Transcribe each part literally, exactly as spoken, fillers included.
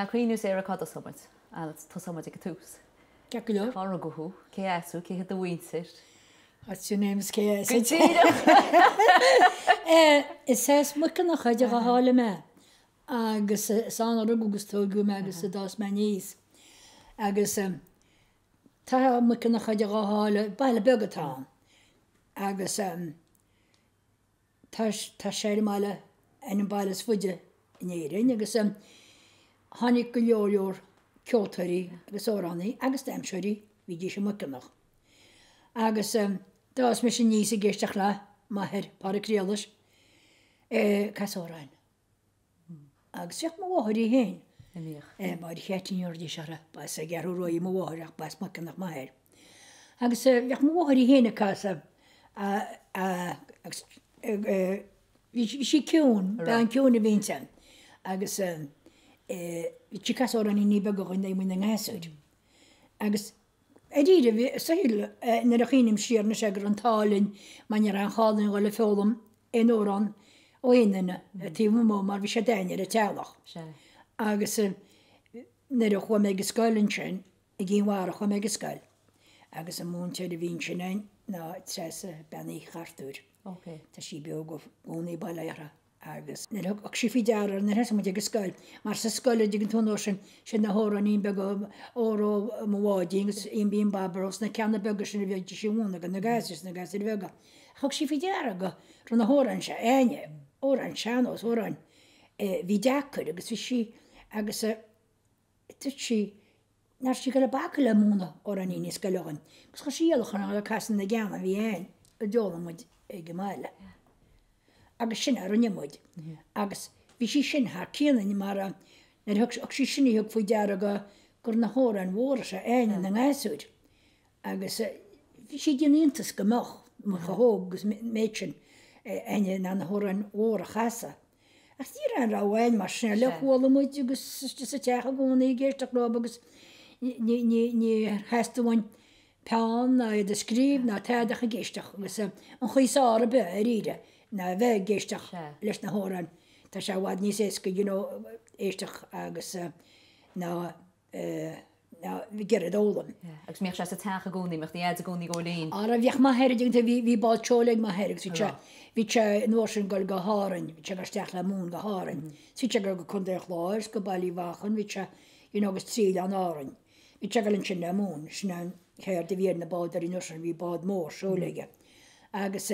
Macrinus Erica dos Summers, and it's two summers like twos. Kekulu, Oragohu, Kayasu, Kik at the Winsit. What's your name's Kayasu? It says Mukanahaja Halame, Agus San Rugus Togum, Agus dos Manis, Agus Taha Mukanahaja Hall by the Burgertown, Agus Tash Tasharimala and Balas Fudge near in Agus. Honey Kulior, Kyotari, Agsorani, Agastam Shuri, Vigishamukanach. Agasam, Das Missionese Gestachla, Maher, Paracriolish, eh, Casoran. Agsyak Mawahari Hain, eh, Marihet in your dishara, by Sagaru Mawara, by Smakanach Maher. Ags Yakmawahari Hain a casa, a, a, a, Shikun, Bankun Vincent. Agasam. Chicas or any neighbor going there with an acid. Agus Edida Sahil, Nerahinim sheer Neshagran Tallin, Manaran Halden or Lefolum, Enoron, Oinen, a Timumo, Marvishadani, the Talo. Agus Nerahomegaskull and Chen, again war a Homegaskull. Agus a moon to the Vinchin, no, it says Benny Hartur. Okay. Tashibiog of Oni Balayra. Agus Nerokshifidar and the Rasmatic skull, Master Skull, Digitonotion, Shenahoran in Bego, Oro Mawdings, in Bean Barbaros, Nakana Burgish and Vigishimun, and the gases, the gas in Vega. Hokshifidarago, Runahoransha, Anya, Oran Shanos, Oran Vidakur, Gushishi, Agasa Tichi, Nashikala Bacala Muna, Oranin is Galon, Scoshiokan, Cassin the Gamma, Vien, a dolum with Egamala. Agashin Aronimod. Agas Vishishin Hakin and Mara, and Hux Oxishini Huk Fujaraga, Gornahor and Warsha, Ann and the Nasud. Agas Vishin Intuskamach, Mukahog's matron, and Nanhoran War Hassa. A dear and Rawan Machine, Lok Wallamujugus, just a Tahagoni, Gertobus, near Hastuan, Pan, I describe, not had a Hagestach, with some, and he saw a reader. Na very gestach, less na horan. Tashawad Niseska, you know, Estach Agus now we get it all on. Exmerch as a Tahagoni, Machiazagoni Golin. Ara Vyakma heritage to be bought Choleg Maherix, which are which are Northern Golgaharan, which are Stachla Moon Gaharan, Sichago Konderlaws, Gobali Wachen, which are, you know, Seal and Oran, which are Galinchen the Moon, Shnan, here to be in the border in Northern, we bought more Choleg. Agus.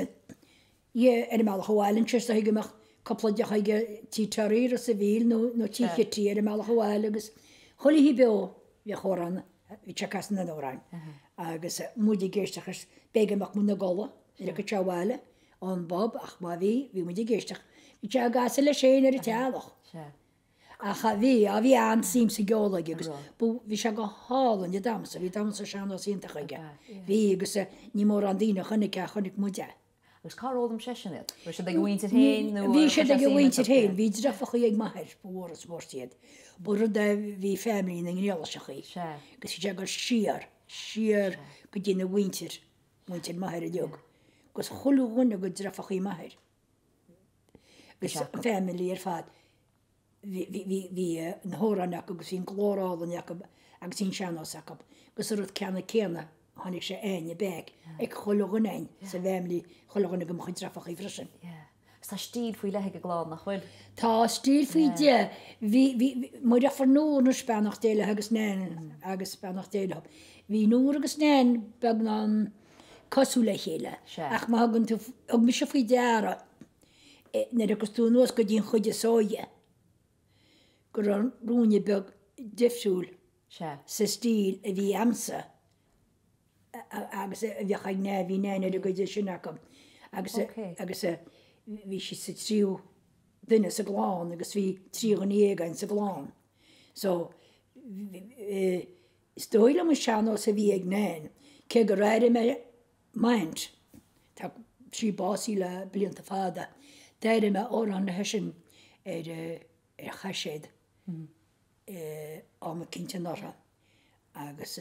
Yeah, and Malhoal and Chester Higamach, couple of Yahiga, Titari, Seville, no, no Ticheti, and Malhoalagus, Holy Hibo, Yahoran, Vichakas Nadoran, Agus, Moody Gestachers, Begamach Munagola, Yakachawale, on Bob, Ahmavi, Vimudi Gestach, Vichagas Lashane, and Italo. Ahavi, Avian seems to go like it, but Vishago Hall and the Dams, the Dams of Shanos Interhaga, Vigus, Nimorandina, Honica, Honic Mudia. Was car all them session it. We should they go into it. We should they go into it. We did have a good marriage for war as worth it. But the we family in the other side. Because she got sheer, sheer. Could in the winter, winter marriage dog. Because whole one of good have a good marriage. Because family is fat. We we we we in horror now. Because in Clara and Jacob, I'm seeing Shannon Jacob. Because they're kind of kind of. Honest, and your bag. I call on in, so family, call on a good for refreshing. Yeah. Stasted for like a glad nach will. Tasted for ye, we mother for no spanachtail, Huggesnan, Aguspanachtail. We know Huggesnan, Bagnan, Casula Hela, Achmagan to Ogbishafidara. Nedacostunos could in Hodja Soya. Grand Brunibug, Jeffsul, Sestil, the answer. Agus viachagna vinane de gudishinakam. Agus agus vi sitsiu dina saglan agus vi trioniega in saglan. So stoila mushano se viagnan kegarade me mind. Tak she basila blinta fada. Tade me oran heshin ed khashed. Eh am kintanara. Agus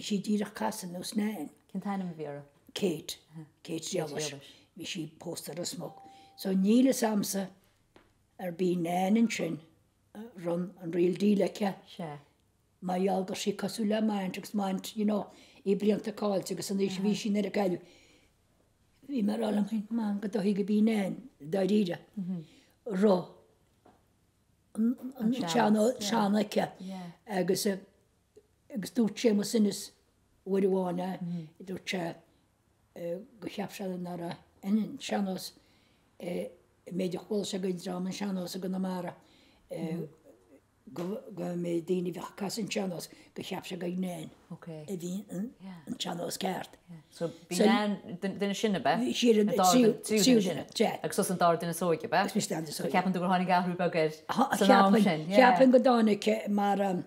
she did a cast and no snare. Cantanum Vera. Kate. Kate Jellish. She posted a smoke. So Neil Samsa, er be nan and chin, run an real deal like yeah. Sure. My algar she casula man tricks man, you know, he brilliant the call to Sunday she never gal. We met all him man got the higby nan, dadida. Raw. And Shana Shanaka. I guess a Gstuche was in his Widowana, Ducha Gushapshalanara, and Shanos made a whole second drum and Shanos a Gunamara. Go made the Nivacas and Chanos, Gushapshagan Nan. Okay. And Chanos Cart. So Binan, then a Shinaba, she did it. Jack, Exosant Dart in a soy, but we stand the soy. Captain to Honigar, who bugged. Captain Godonic, Maram.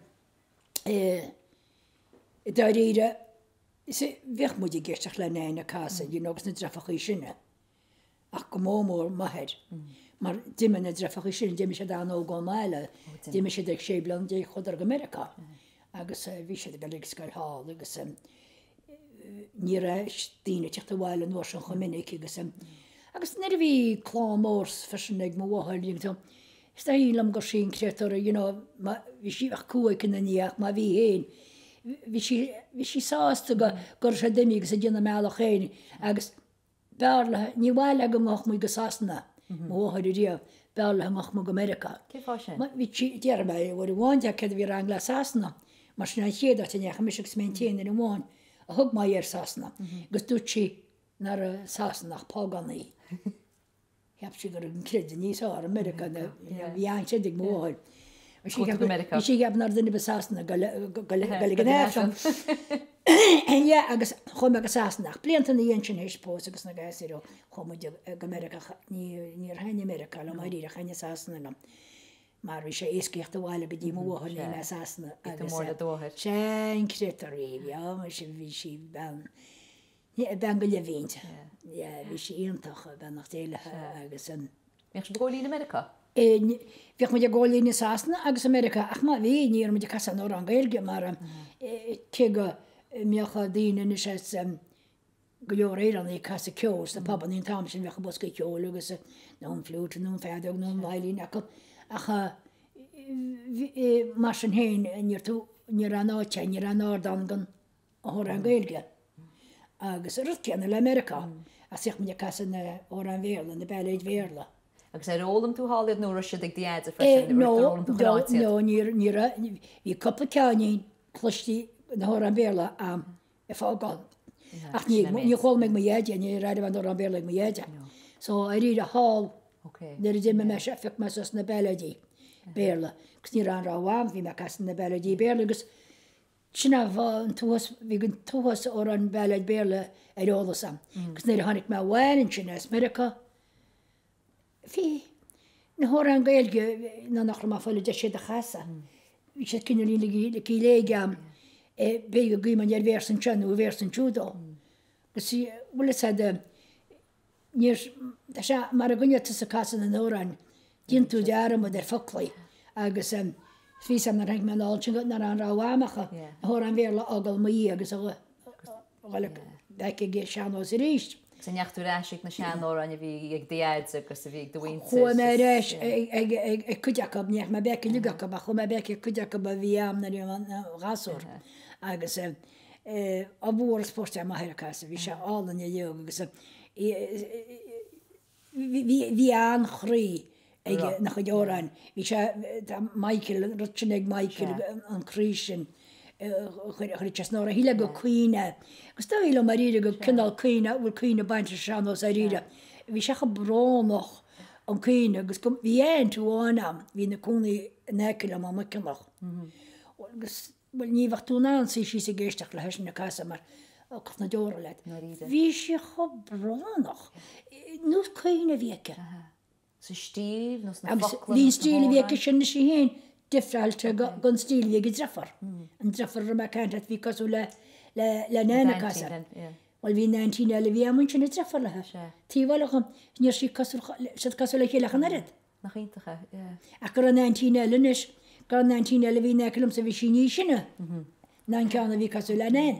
Daar ieder ze weg moet je gisteren alleen naar de kassen. Je nog eens niet raffigissen. Ach kom maar maar. Maar die men het raffigissen, die mensen daar nou gaan malen, die mensen die schijbelen, die goed naar Amerika. Als wie ze de gelijkheid halen, als niet recht dienen zich te wijlen, was een gemeenlijk. Als niet wie klamoers verschijnen moet worden. Stay in Lamgosheen, Creator, you know, my Vishi Akua can in the Yak, my Vihain. Vishi Vishi sauce to go, Gorshademics, a Jenna Malachane, Ags Berla, Niwalagam, Mugasasna, Mohadidia, Berla Mahmugomedica. Vichi, dear by what you want, I can be Rangla Sasna. Machinachi that in Yakamish maintained in one, a hug my ear Sasna, Gustucci, Nara Sasna, Pogani. She got a kid in his or American, young shedding more. She got she got nothing of assassin, a galligan. And yeah, I guess Homac assassin, plenty in the ancient Hish post, a gasero, Homo America near Hanny America, Lomadi, Hanny assassin. Marisha is kicked a while a bit more than an assassin at the more the door. Shank, Creteria, she she bound. Yeah, Bangalavind. Yeah, we see him talk about the Agasan. Must go in America. In we must go in Sasna, Agas America. Ach, ma we near me the Casa Noran Belgium, maar kega me khadin in shas glorer on the Casa Kios, the papa in Thompson, we was get you lugus, no flute, no feather, no violin. Ach, maschen hein in your two near an arch and near an ordangan or an Belgium. Agus rutken in Amerika. As zich met je kassen oran weerlen, de bijleid weerlen. Ik zei rollen toe haal dit nu Russia dik die uit de verschillende rollen toe geluid zit. No, nier nier. Je koppel kan niet klust die oran weerlen aan. If I go, ach nee, je gewoon met me jeetje en je rijdt van oran weerlen met me jeetje. So I read a hall. Okay. Daar is in mijn mes, ik mes als de bijleid weerlen. Ik zie aan rawam, wie mijn kassen de bijleid weerlen is. Chinavan to us, we can to us or on ballad barely at all the sum. Because they hunt my wine and China's medical. Fee, Nahoran Gaelge, none of my fellow Jesha the Hassa, which had kindly the Kilegam, a big agreement yet verse and Chun, verse and Judo. But see, well, it's at the near the Shah Maragunya to the Castle and Oran, into the arm of their Fockley, Agasan. Vies aan de ring met al, je gaat naar een rawamige, hoor en weer laat al mij, dus al, gelijk, dat ik je Shano zegt. Zijn jij toen reisig naar Shano en je wie die uitzoekt, dus wie de wind. Hoe mij reis, ik ik ik ik kun je kap niet, maar bij kun je kap, maar hoe mij bij kun je kap bij wie aan naar je gasor. Dus, abu wordt sportje maar herkast, dus al dan je jeugd, dus wie wie aan grij. Ik nog een jaar aan, weet je, Michael, Rutschenig Michael, een Christian, Christus Nora, heel erg queena. Gestel heel om Maria, go kindal queena, wil queena bandjes gaan als Maria. Weet je, ik heb bron nog om queena, dus kom wie een toe aan, wie een koning nekelen, maar ik kan nog. Dus wil niet wat toen aan, zie je ze gisteren gelijk in de kassa, maar ook nog een jaar laat. Weet je, ik heb bron nog, nu queena weken. Stief, nog een vakje. Die stief die ik ken, is heen. Different, gewoon stief die ik draffer. En draffer maar kan het wie kaso la la la nana kaso. Al wie negentien al wie aan moet je niet draffer lachen. Die wel gaan, je ziet kaso, zet kaso lekker lachen net. Nog iets te gaan. Akkoord negentien al niets, akkoord negentien al wie na klom ze wie niet zien. Dan kan er wie kaso la nana.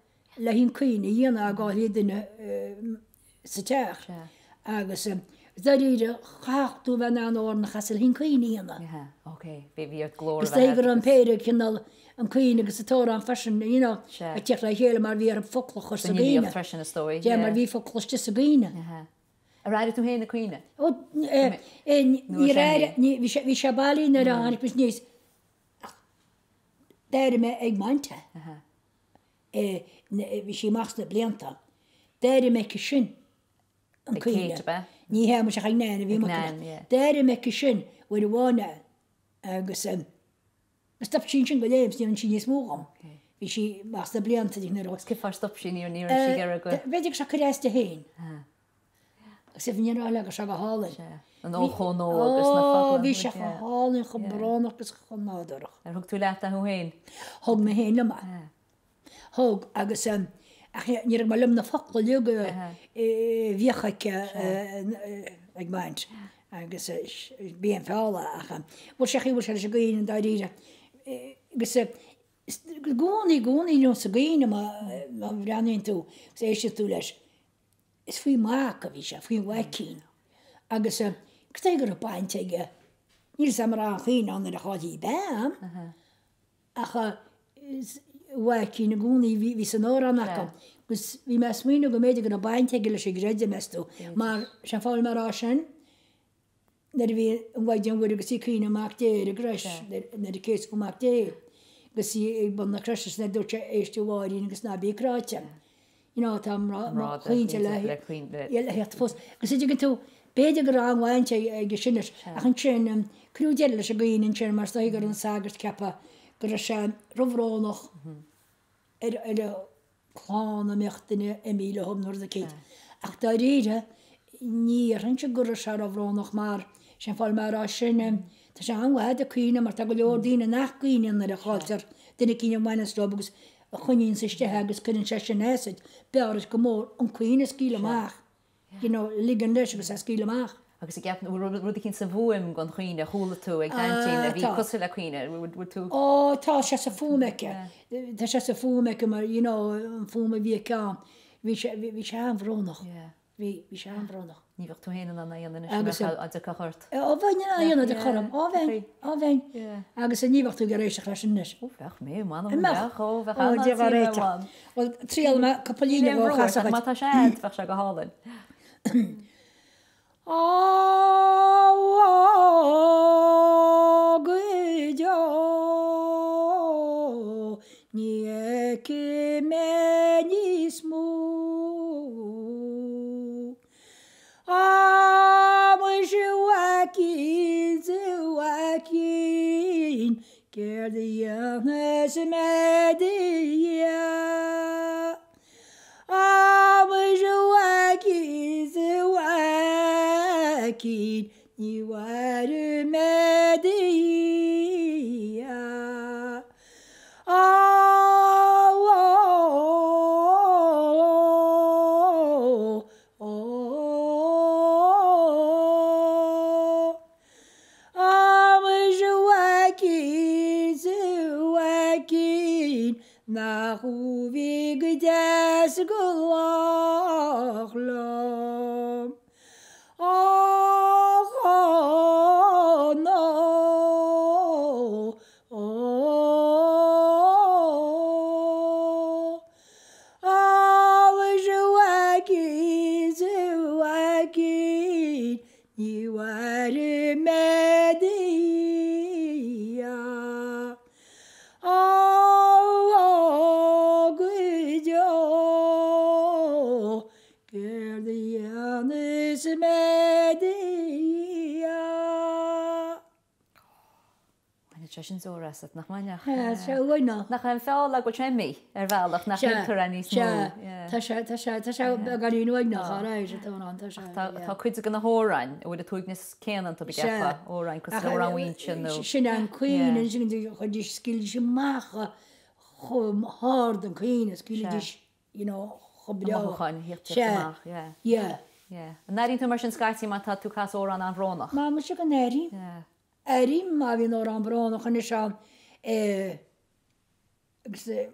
لكن كين ينا قاعدين ستار، أقسم ذريرة خاطو بنان ورن خسر هين كين ينا. أوكي، بيبيات غلور. استيقظن بيرك ينا أم كين قصتوران فشن ينا. أتيقظ هيل مربي رفقل خش سجينة. فشن ستوري. جا مربي فقل خش سجينة. أرادت هين كينة. أو نيرار ني بش بشبالي نراني بس نيس. دارم إجمانته. بشي ماخذ بلينتا داري ماكشن كيتبه نيها مش خينان في مكان داري ماكشن ولوانا قسم استبشين شن قدام بسين شي يسموهم بشي ماخذ بلينتا ديك نروح كيف استبشين يونير شي غيركو بديك شكري استهين سيفني نروح لك شغا هالن نوخونو بس نفاق بشي هالن خبرانك بس خنادر ركتو لاته وين هم هين لما هوج أقسم أخي نرجع لهم نفق ليج في خك أجمعين أقسم بين فعلا أخم وش أخي وش هالشقين داريجة أقسم قوني قوني نو سقين ما ما يعني أنتوا إيش تقولش في معك فيش في واكين أقسم كتير بعين تيجي نلزم راقين عن الخالي بام أخ واكين يقولني في في سنورة ناقم بس في مسمينه قميت قلنا باين تقول شيء جد مستو ما شافوا المراشن نرفي واجن وده قصي كينه ما كتير قرش نركيس وما كتير قصي بدنا قرش ندور إيش توارين قصنا بيكراتم ينو تام را خين تلا يلا يطفوس قصي جنتو بيد قران وين شيء جشنش أخن شين كلو جل شقين إن شين مرسي قرن ساقط كبا قرشان رفرانه ال ال خانه مختنه امیله هم نردکید اختاریه نیرنش قرشان رفرانه مار شنفال مراشنم تشان وعده کینه مرتقلی آردینه نه کینه نرخالتر دنکینه مانست لابوس خونی انسشته هاگس کنن شش نهست بیارش کمور اون کینه سکیل ماه یه نو لیگندش بس سکیل ماه agus a gap rud a cinn sa bhuaim gan chuoine chula tú ag dantín a bhí cosúil a chuoine rud tú ó tá sé sa fúmeice tá sé sa fúmeice mar you know an fúma bhí cá bhí sé bhí sé an bhrónach bhí bhí sé an bhrónach ní bhach tú héann an aon agus a de cachart ó bhain an aon a de charam ó bhain ó bhain agus a ní bhach tú gur éis a chrasin nes ó bhach mé man am bhach ó bhach an aon a réite ó tríal ma capalíne bhach chasach ma tá sé ad bhach sé go hálan Oh, gujo, nie kemenismu. Ah, mujwakin, mujwakin, kerdiyan esmediya. Ah, mujwakin, mujwakin. Kid, you are a media. Oh, oh, oh, oh, I'm a Joaquin, Joaquin, now who we could ask along. Oh, oh, no. Oh, I wish I could, so I could. You are a media. Oh, oh, good job. Girl, the honest man. She's all rested. Nach mania. Yeah, she went now. Nach I'm fell like what train me. Er valach nach Kuranis. Yeah. Tasha tasha tasha gani no ignore. I just don't want tasha. Ta ta kids gonna horan. With the twignis canon to be gaffa. All right, cuz all around each and no. She nan queen and she do skill she mach. Hard and queen skill dish, you know, hobdo. Yeah. Yeah. Yeah. Yeah. And that into merchant skyty my tattoo cast all around Rona. Mama she can nary. Yeah. Erim ma vi noran bron och nishan eh gse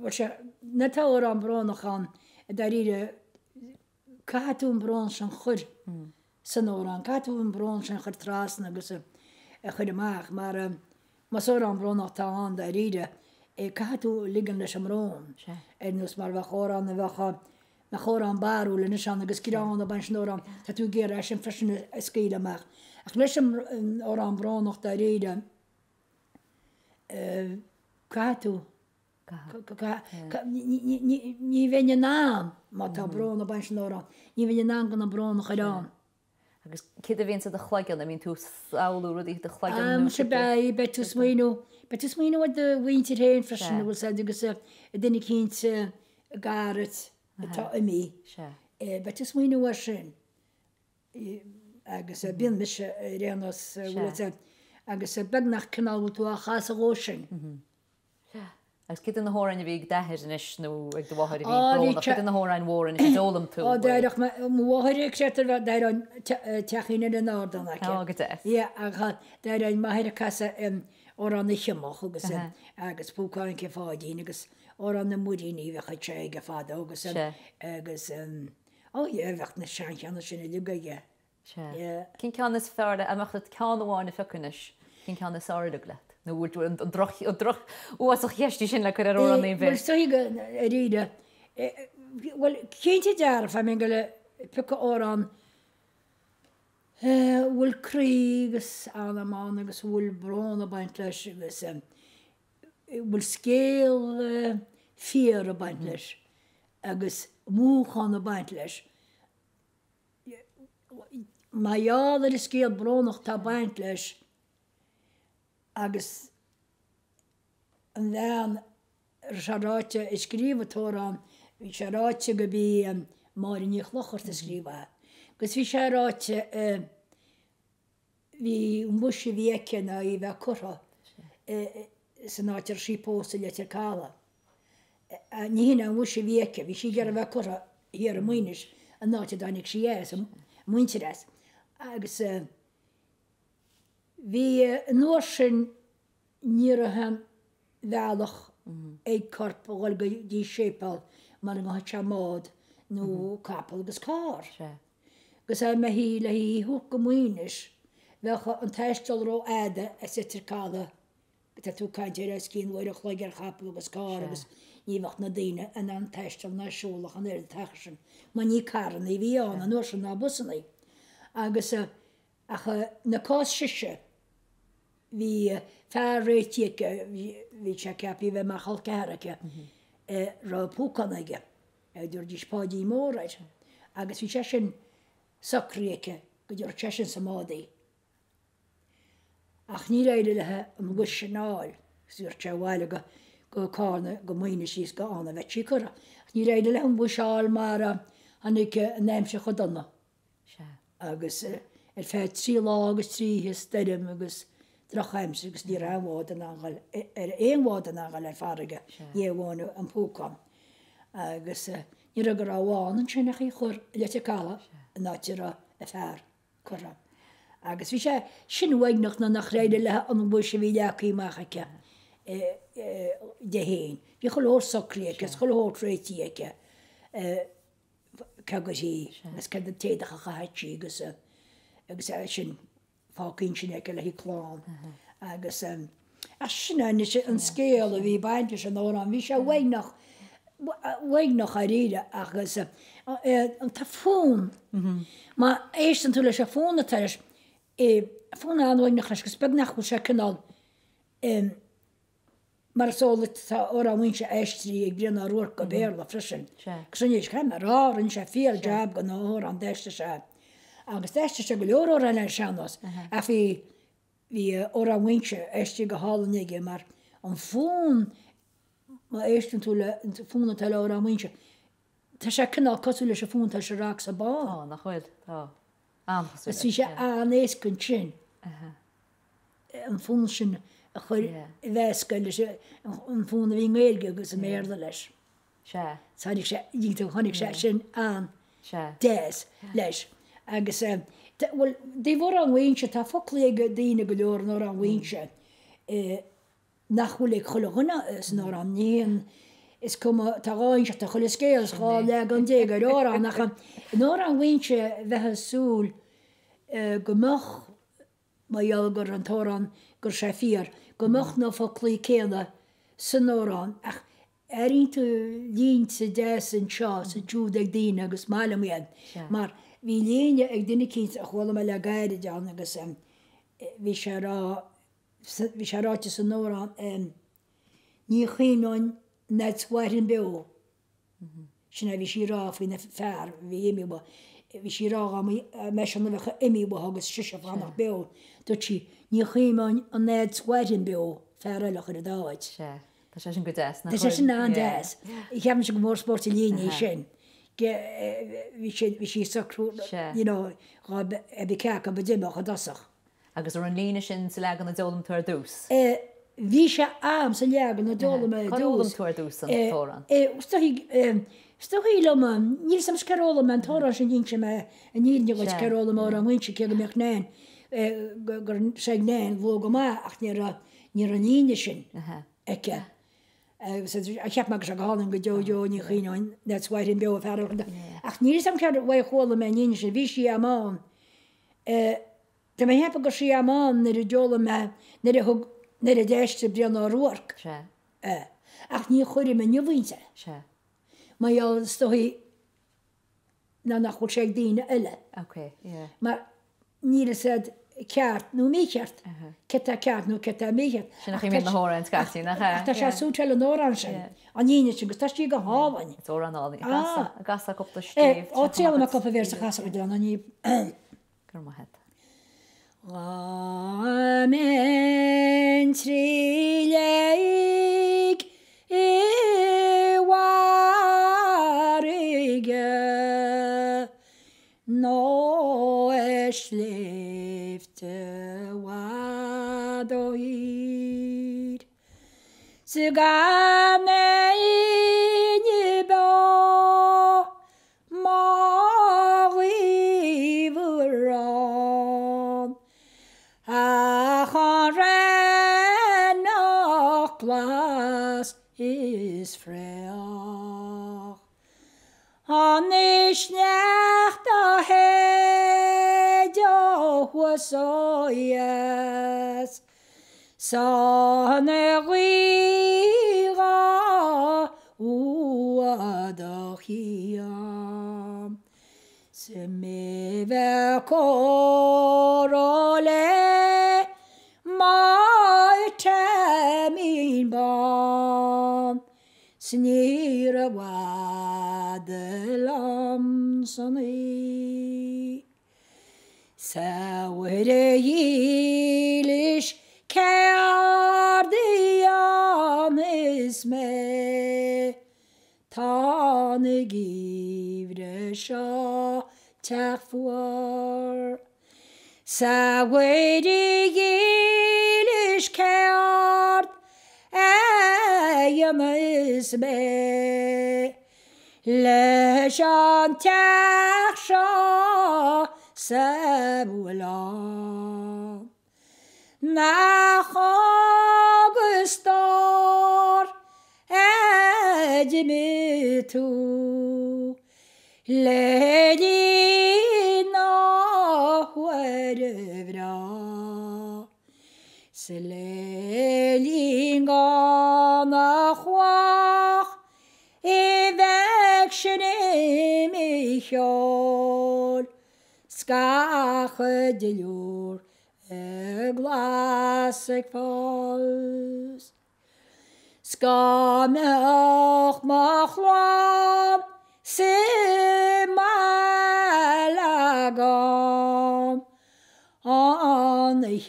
vacha nata oran bron och han darire katun bron san khur sanoran katun bron san khur trasna gse khur mag maar masoran bron och taan darire katu ligna shamron enus mal vahoran vaha mahoran baru le nishan gse kiran ban shnoran tatu gerashin fashion skila mag أخلشم أورام برون أختاريدا كاتو كا كا ني ني ني فيني نام ما تبرون بانش نوران ني فيني نام كنا برون خيران كده فين صدق خلاقي أنا مين توس أولو ردي تخلاقي أنا مش بعي بتوس مينو بتوس مينو ود وين ترين فرشنا وصدق قصة دني كنت قارت تأمي بتوس مينو وشين أجلس بين مش رينوس ولتن أجلس بدنا كنا وتوا خاص غوشين. أجلس كده نهار أنا بيجي دهش نش نو الدواهر بيجي. آه كده نهار أنا وارن إيش دولم تو. آه ده رخ مواهر كتير ده ران تأخينا لنا أردنا كده. آه كده. يا أخد ده ران ماهر كاسة أوراني شماخو جس أجلس بوكان كفادي نجس أوراني موديني وخد شيء كفاده وجس أجلس آه يا وقت نشان كنا شنو لقيه. Yeah. Can can this far that I must that can the one if I finish. Can can this are duglet. No would and drach and drach. Oh so yes die shin like a roll on the event. Well so you read. Well can't you تعرف I mean go pick on eh will Kriegs and Manus will Brona by clash this will scale fear by clash. Agus mu khan by clash. Maar ja, dat is geen bron nog tabijntjes. Als en dan schrijft je schrijven toren, schrijft je gebieden, maar niet langer te schrijven. Dus wie schrijft je, wie moet je werken naar je werkora? Ze naar je schipposten je te kalen. Niet naar moet je werken, wie je je werkora hier moet is, en naar je dan niks is. Muinteres. Agus vi norsen nirhan valach eit korp og di shepal man ha chamod nu kapel gus kar. Gus er mehi lehi huk muinish. Vacha antastal ro ada esetrikada. Tatu kanjereskin wera khleger kapel gus kar gus I vacht na dine en an testel na sjolach an er tachsen man I karne I viana norsen na bussene agus ach na kasche vi færretjek vi checkapi ve ma halkareke ro pukanege dur dis padi moraj agus vi chechen sakreke dur chechen samadi ach nirele leha mugushnal sur chawalega go karne go mine she's go on vet chikora ni reide le bushal mara anike nemshe khodana sha agus el fat three log three histem agus drachheim six die raam worden nagal er een worden nagal erfarige je wonen en pokam agus ni regara wan chene khor letekala natira afar koram agus visha shin wag nog na reide le on bushvida kimaka دهين بيخل هور سكريك بيخل هور ريتيك كاجي بس كده تيدا خاحشي جس عشان فاكين شنك اللي كلام جس عشان أنا نسكيل في بانتش نوران مش وين نخ وين نخريدة أجس تفون ما إيش أنتوا ليش فون ترش فون أنا وين نخش بس بدنا نخش شكلنا Maar zo dat oranje eistrie, ik ben naar roer kabel of frissen. Ik zei niet, ik heb maar oranje veel jab genoeg aan deze zaak. Aan deze zaak wil je oranje zijn als. Af wie die oranje echte gehaldenige, maar een fun, maar eerst natuurlijk een fun het hele oranje. Dat je kan al katholieke fun dat je raakt ze baan. Oh, nog wel. Oh, aan. Het is je aan eens kunt zien. Een funchen, een wijskundig, een fun die meer is meer dan les. Ja. Zou ik zeggen, ik denk dat ik zeg aan. Ja. Des les. Eigenlijk. Well, they were on winch at a folklore dine galore nor on winch. Eh, nachwillig gelogna is nor on neen. Is come taranch at khulskels khal la gande galore nach nor on winch the soul eh gmach mayal garantoran gershafir gmach no folklikena sonoran ach erint dienst des en chas jude dine gesmalem ja maar wie lenen ik denk niet ik wil me lager dan ik zeg wie schara wie schara is een oran en niet geen net waren beu. Schna wie schira voor een ver wie me ba wie schira gaan maar schna we gaan me ba hoog schisch van naar beu dat je niet geen net waren beu ver lager dat. Dat is een goed des. Dat is een aan des. Ik heb misschien meer sportlijnen zijn. Which is so cruel, you know. Rob, I became a bit more docile. I was running in the lag on the dolem to a deuce. Eh, Visha arms and lag on the dolem to a deuce. Eh, eh, story, um, story, Loman, you some scarolam and Torah and Inchima, and you know what's carolam or a winch, Kilmacnan, eh, Sagnan, Vogoma, Achera, near an Indishin. Eke. Ik heb maar gegaan met Jojo en Gino. Dat is waar in Beel verder. Ach, niet eens omdat wij gewoon mijn Indische wisten man. Toen we hebben gezien man naar de jolen maar naar de hoek naar de dashte brengen naar werk. Ach, niet goed met je winst. Maar ja, stoi. Dan nog wat zeg die alle. Oké. Maar niet eens dat. Kaart, nu meekert. Ketta kaart, nu ketta meekert. Zijn nog iemand naar orange kaartje, dan ga. Dat is zo chillen orange. En je niet, dus dat je gehaven. Het orange al niet. Gassa, gassa kop te steef. Oh, het is allemaal kop weer te gassa gedaan, dan je. Kom maar het. Amen, trileik, ewarige, noesle. Wadoid, Sugameiba, Marivuram, Acharenoklas is Freya, Anishnechtahe. So yes, so negira uadochiam, se me vekorole my temin bam, snira wadelam soni. Sawere yilish kardiam isme tanegivresha tafwar. Sawere yilish kard ayam isme leshan tachsha. Sabulam, nachagistar, edmitu, ledina huerevra, selelingana huach, evekshene michol. Skache de jor, e glasig vals. Skame och machlam, se malagam, an ich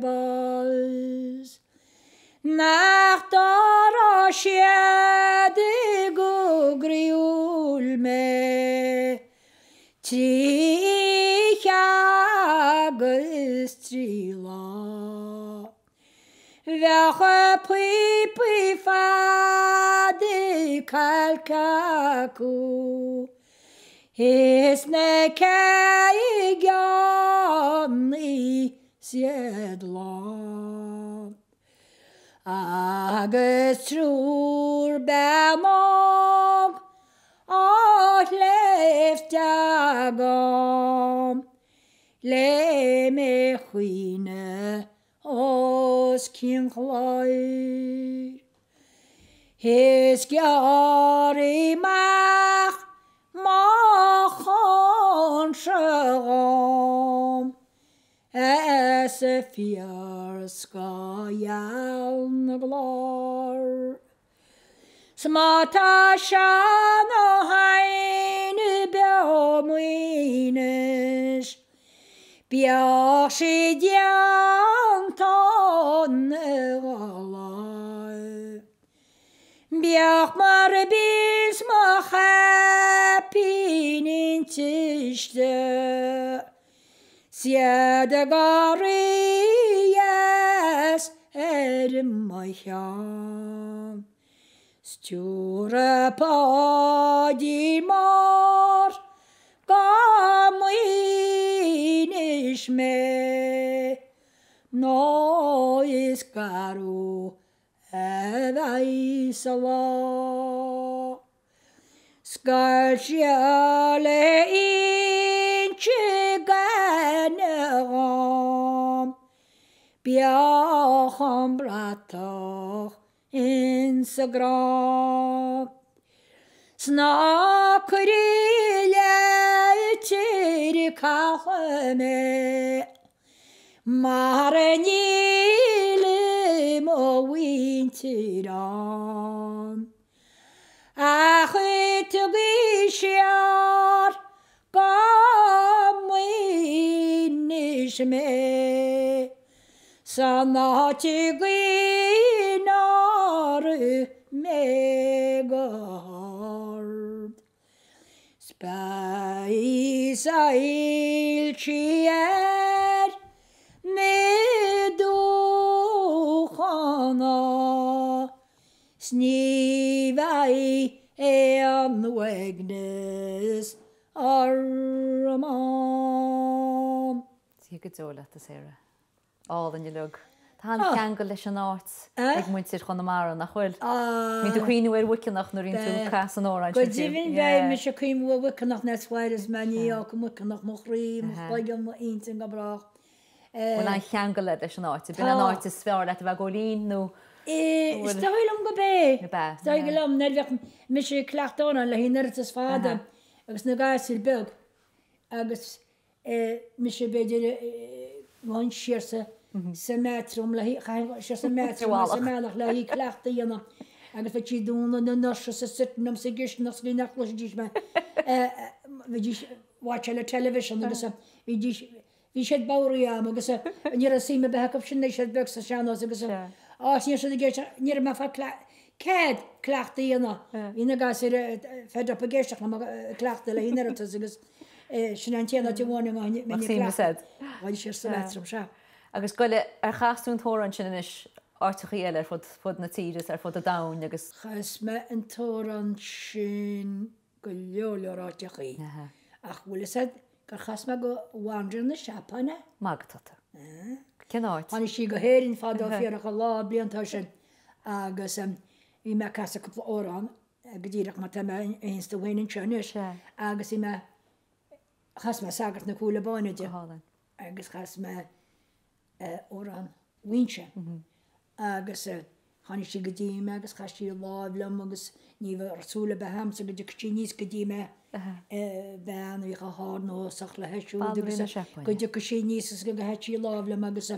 باز نخداراش یادگو گریول می تیکا گستریلا وخه پی پی فادی کلکاکو هیس نکای گانی siedla agus trur bemog och leftagom le me skine os kinkloj heskar I mach machon sjögom as if your sky on blur smata shano haine beomines biashi dianton rola biach mar bis ma happy nintiste Sjedegarias er maian Sture padimar Gamuinishme Noiskaru edaisala Skalsjale inchiga Biachom bratoch in sagrog Snakrile tirikahme Marenilem o wintiram Achitugishar Gamwinishme Sanatiguinaru megard Spaisa ilchier meduchana Snivai eanwegnes arman See, good all at the Sarah. All in your look. Tan kangle is an art. Ik moet zich gewoon maar naar wel. Met de queen weer wikken nog naar in toe kassen orange. Goed zien wij met de queen weer wikken nog net zwaar is maar niet ook wikken nog nog riem of bij jam in te gebracht. Wel kangle is an art. Ben an art is wel dat we golin nu. Eh, stel je lang bij. Stel je lang net weg met je klacht aan en hij net is vader. Ik snap het heel bug. Ik eh met je bij وان شرسة سمعت رم لهي خاين شرسة سمعت سمعت لهي كلاختي أنا أنا فشي دون ننشر سست نمسجش نصلي نخلص جيش ما فيجيش واتش على التلفزيون بس فيجيش فيشد باوريا ما بس نيرسيم بها كفشن نيشد بكس شانو بس آه نيشد جيش نير ما فكلا كاد كلاختي أنا هنا قاسير فجأة بجيش لما كلاختي لهي نرتز بس شنانتينا تيموني ما هني من الكلام. غاديش يرسلات رمشة. أقص قال أرخاستون ثوران شننش أرتقيال أرفض فض نتيجة أرفض داون أقص. خاص ما أنت ثوران شن كل يوم يرتقي. أخ ولسد كخاص ما جو وانجرنش أبانا. ما قطعته. كنات. أنا شيء جهيرين فاضي في رق الله بينتهشن أقسم إما كاسك بأوران قديرك ما تما إنستوين إن شنش أقسم خاصة ساقط نقول بانجي هذا. أقص خاصة أوران وينش. أقص خانشي قديمة. أقص خاشي الله بلم أقص نيفا رسول بهم سقد كشينيس قديمة. بان يقهرنه صخلة هشود. أقص قد كشينيس سقد هشي الله بلم أقص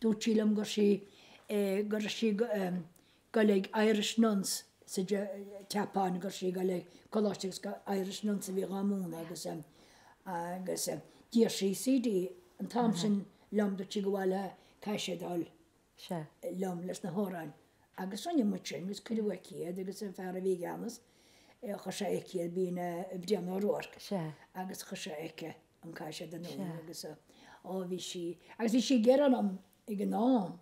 توشي لم قرشي قرشي قلق Irish nuns سجى تابان قرشي قلق كلاشتكس Irish nuns بيغامون أقص. I guess, dear she said, and Thompson lumbered to go all her Kasha doll. Sure. Lomless the Horan. Agasonia Muchin was Kuduaki, the Gusson Faraviganus, Hoshaiki had been a Bdiano work. Sure. Agus Hoshaike, and Kasha the Nogaso. Oh, Vichy. As Vichy Geronum, Ignon.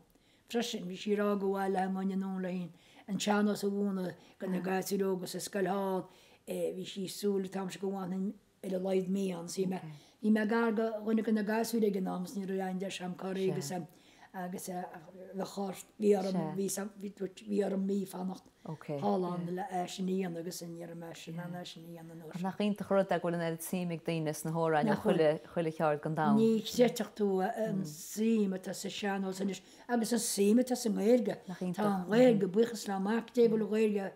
Fresh and Vichy Rogoala, Monion Lane, and Chanos a wound, Ganagasi Rogus, a skull, a Vichy Soul, Tamshgoan, and it allied me on Sima. Imagarga, when you can gas with the gnomes near Sham Corrigus. I guess the horse we are we are me fan okay Holland the ashni and the gusin your machine and ashni and the north and I the growth that will not see me the in the horror and the gulle gulle can down ni setter to see me the shadows and I guess see me the smeg tan real gebrig slamak table real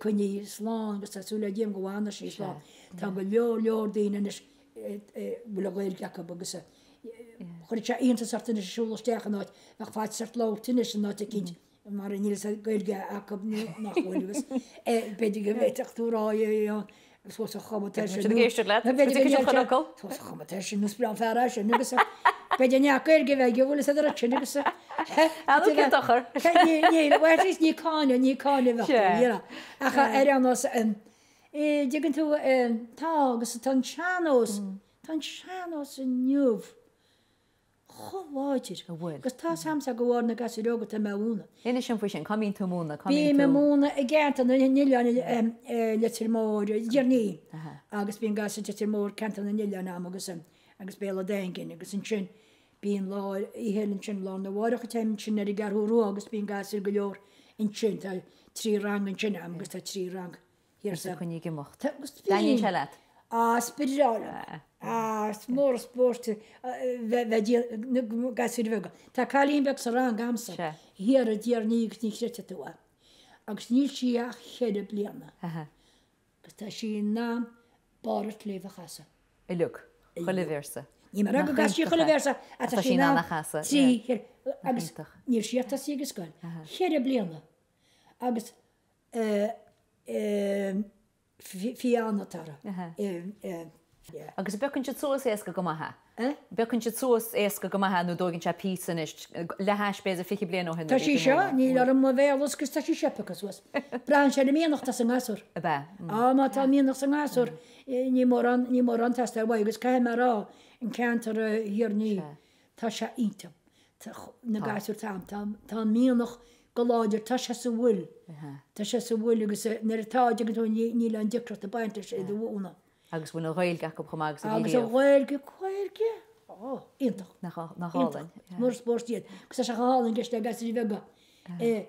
can you slang the sulagim go and she slang tan leo leo din and will real jakobus Horcha into certain shoulders taken out, a fight set low tennis and not a kid. Marinil's a good guy, a company, not Williams. A pedigree to Roy, it was a homotation. The vegetation was a homotation, Miss Blanfarash, and Nibus. Pedania could give a given direction, Nibus. I look at her. Where is Nikon and Nikon in the Hira? Aha, Arianos and digging to Togs, Tonchanos, Tonchanos, and Nuve. How much is a word? Because that's how I go on the Gassiroga to Mauna. Innocent fishing coming to Mona, coming to Mona again, and then Nilian, a little more journey. August being Gassin, little more Canton and Nilian Amagusan, August Bella Dankin, Augustin Chin, being law, Helen Chin, Lon, the water contention, Nedigaru, August being Gassil Galore, in Chin, three rang and Chin, August a three rang. Here's a when you get more. Danny Chalat. Ah, spiral. Ah, small sport. Vedi, nuk gasi rvega. Takalim bek saran gamsa. Here a dear nik nik shetetoa. Aksnilchia hede bliana. Aha. Kastashina barat leva khasa. Look, kholiversa. Nimarago gasi kholiversa. Atashina na khasa. Si, abs nirshita sigiskan. Hede bliana. Abs eh eh Fianna Tara. I guess Birkenchitsos Eska Gomaha. Eh? Birkenchitsos Eska Gomaha, no dog in Chapis and Lahash bears a Fikibleno. Tashisha, neither Mavellus Custachapacus was. Branch and me not a sangasor. A bear. Ah, Matamina sangasor. Nimoran, Nimoran test away with Camera and Cantor here near Tasha Eatum. Nagasur Tam Tam Tam Minoch. Galader Tasha's will. Tasha's will is a nertagent on Nil and Dick at the Bantish in the Wuna. Agus will a rail gack of Mags. Agus a rail gack. Oh, into Naholan. More sports yet. Such a hall and just a gas river. Eh,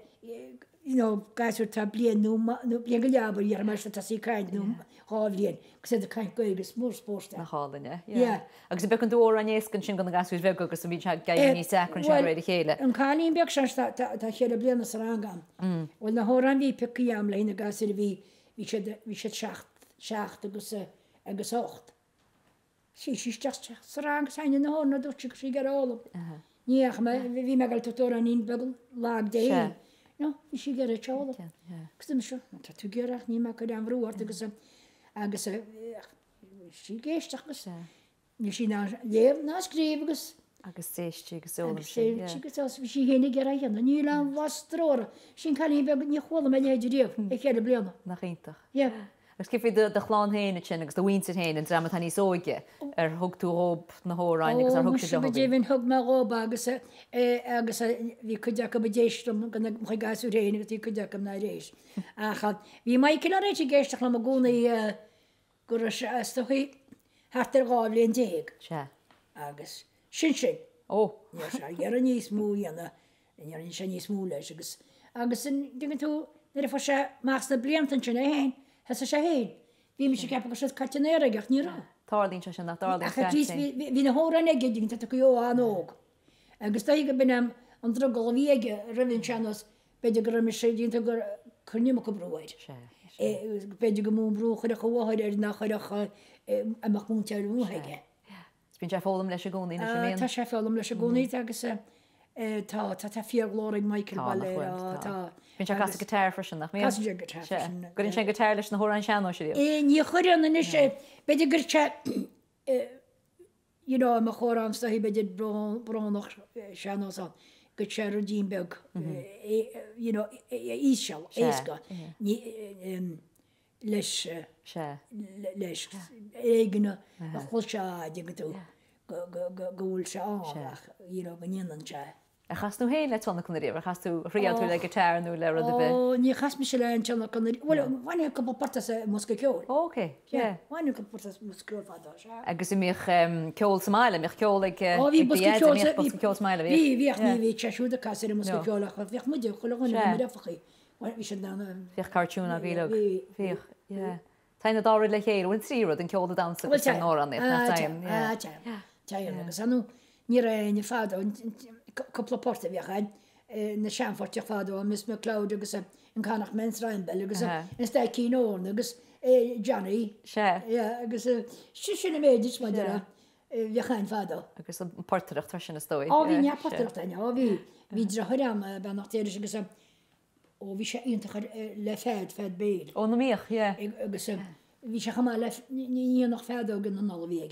you know, guys are tabli and no Yaglia, but your master to see kind no Hovlian. Said the kind girl is more sports than Naholan. Yeah. Agus back into Oranesque and Shingon gas with Vega because we had Gayani Sacron already here. And Kali Bekshan that here a blend of Sarangam. When the Horan be Pekiam lay in the gas we should we should shaft. Shacht agus agus ocht. Sí, sí, just sarang sign in the horn of Dutch figure all up. Near me, Vimagaltotor and Inbuggle, lag day. No, she get a child. Sure, not to get a Nimakadam Ruart agus agus she gazed at us. She now lived, not grievous. Agus says she exults. She exults, she henny get a hand, and you know, was thrower. She can't even hold them and head you. I had a blame. Nachinter. Yeah. Agus cifid the chlan hain at sin agus the wins at hain and dram at hain isoige er hug to hob na horain agus er hug to job. Oh, mishibidjivin hug ma rob agus agus vi kudjakam adjeistum gan mchigaz ur hain agus vi kudjakam na reis. Achad, vi maikil ar eich geistach lama gulni gurash astuhi hartar gavli an deig. Sha. Agus, sin sin. Oh. Nisha, yaran yismu yana, yaran nisha yismu leis agus. Agus, dingintu, nirifasha maasna bliamtan sin hain. As a shahid, we must keep a shot cut in there, get near. Tarling Chashan, not Tarling. At least we know how to get into Tokyo and Og. Agustaiga Benam and Drogoviega, Revenchanos, Pedigramishade into Kurnimuka Brewed. Pedigamu Brew, Hodakoa, Nahoda, a Mahmunta Ruhege. Spincha Follum Leshagoni, Tasha Follum Leshagoni, Tagasa, Tatafia Glory, Michael Ballet. Pinch a classic guitar for Shanna. Classic guitar. Good in guitar, listen to Horan Shannon. In Yehuran and Nisha, Bedigurchet, you know, Mahoran, so he bedded Brown Shannon. Peczero Dzienberg, you know, Ischel, Iska, les, les, eigene, godscha, dingen toe, goolscha, you know, genietencha. En gaat nu heel net van de maar gaat nu vrij uit de gitaar nu leren de band. Oh, niet gaat misschien een channel kunnen. Wel, wanneer ik op partes muziekjool. Oké, ja. Wanneer ik op partes muziekjool vader. Ik zie meer kjool smile, meer kjool ik. Oh, wie muziekjool? Wie kjool smile? Wie wie echt niet weet je hoe de kasseren muziekjool gaat. Wie moet je gewoon een middag vergeten. Wanneer is het dan? Weer cartoon aan wie ook. Weer, ja. Zijn het alweer lekker? Wanneer zie je dat een kjool de dansen? Wat zijn oren niet? Ah, ja, ja, ja. Ik zie nu niet een vader. Couple of parts of your head, and the sham for your father, or Miss McLeod, and kind of men's rhyme, and stay keen on, Johnny. Sure. Yeah, she should have made this mother, your grandfather. Because a part of the fashion is story. Oh, we are part of the Navy. We draw her down, but not there. Oh, we shall enter the fat, fat bait. On the milk, yeah. We shall have left near no father than another week.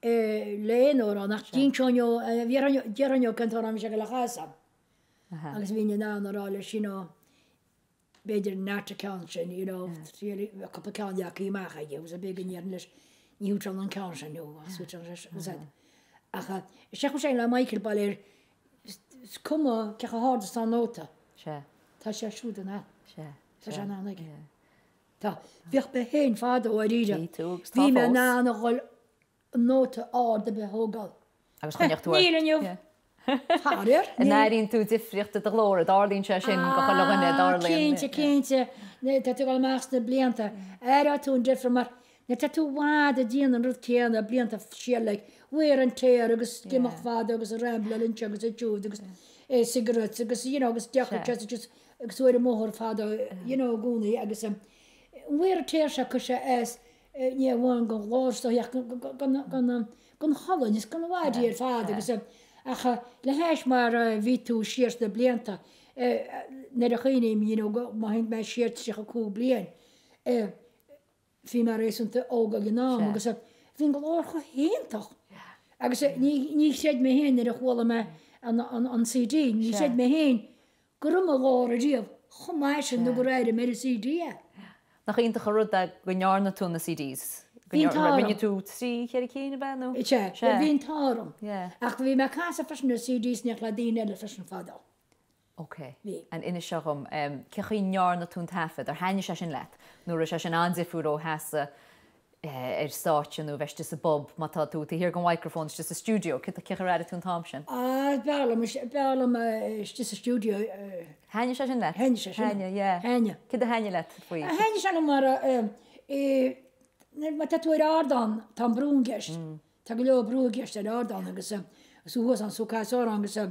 Leen of naar tientjonjo, jeronjo, jeronjo kent waarom je gelijk hasse. Als we in de alles, je know, beter naar te kansen, you know, een kopje kan je ook maken, je was een beetje niet nieuw aan kansen, nu, zoals je zegt. Ach, ik zeg ons eigenlijk Michael Baller, kom, kijk hard staan noten. Dat is je schoenen, hè? Dat is een ander. Dat weer beheen vader hoor je. Wie men na nogal noten aarde behoogel. Ik ben echt hoor. Harder. En daarin toe diefricht het gloren, daarin zijn zin, gelukkig daarin. Kindje, kindje, dat ik al maakste blinden. Er had toen diefricht, maar dat toen waarde dienen dat kinderen blinden verschillen. Weer een teer, dus gemaakt vader, dus rambelen, lintje, dus jude, dus sigaretten, dus je nou, dus jachtjes, dus ik zou de moeder vader, je nou, goede, ja, dus weer een teer, zo kusje is, je woont gewoon los, dus je kan, kan, kan, kan halen, dus kan waarde vader, dus ach, lees maar wie toe schiers de blinden. Naar de geneem je nog, maar hij met schiers zich ook blind. Vind maar eens een ogen genomen. Ik zeg, vind ik al geheen toch? Ik zeg, niet zet me heen naar de golen met een C D. Niet zet me heen. Kromme loren die op. Goh, meisje, nog rijden met een C D. Dan ging het gerust dat we jaar naar toen de C D's. Ben je toe drie keer kinderen bij nu? Ja, dat wint daarom. Ach, we maken kansen voor de C D's niet alleen en voor zijn vader. Oké. En in de schaam, kijk je jaar naar toen taffen, daar hangt je zijn laat. Nu is je zijn aanzichtvoer has er startje nu, wees dus een bob, maar dat doet hij hier geen microfoon, is dus een studio. Kijk je raad toen tampje? Ah, daarom is daarom is dus een studio. Hangt je zijn laat? Hangt je? Hangt ja. Hangt. Kijk de hangt laat voor je. Hangt je dan maar. Maar dat was raar dan, dan broengest. Dat geloof broengest is raar dan. Zo was het, zo kan het aan gezegd.